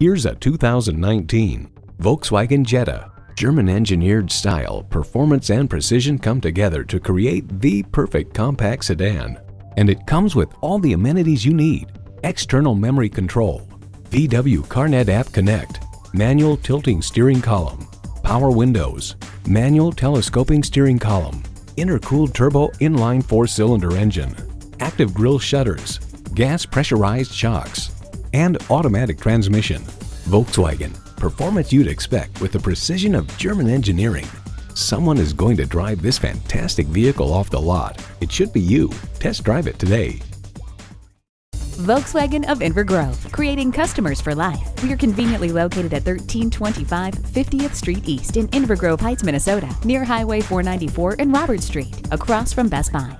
Here's a 2019 Volkswagen Jetta. German-engineered style, performance, and precision come together to create the perfect compact sedan. And it comes with all the amenities you need. External memory control, VW CarNet app connect, manual tilting steering column, power windows, manual telescoping steering column, intercooled turbo inline 4-cylinder engine, active grille shutters, gas pressurized shocks, and automatic transmission. Volkswagen, performance you'd expect with the precision of German engineering. Someone is going to drive this fantastic vehicle off the lot. It should be you. Test drive it today. Volkswagen of Inver Grove, creating customers for life. We are conveniently located at 1325 50th Street East in Inver Grove Heights, Minnesota, near Highway 494 and Robert Street, across from Best Buy.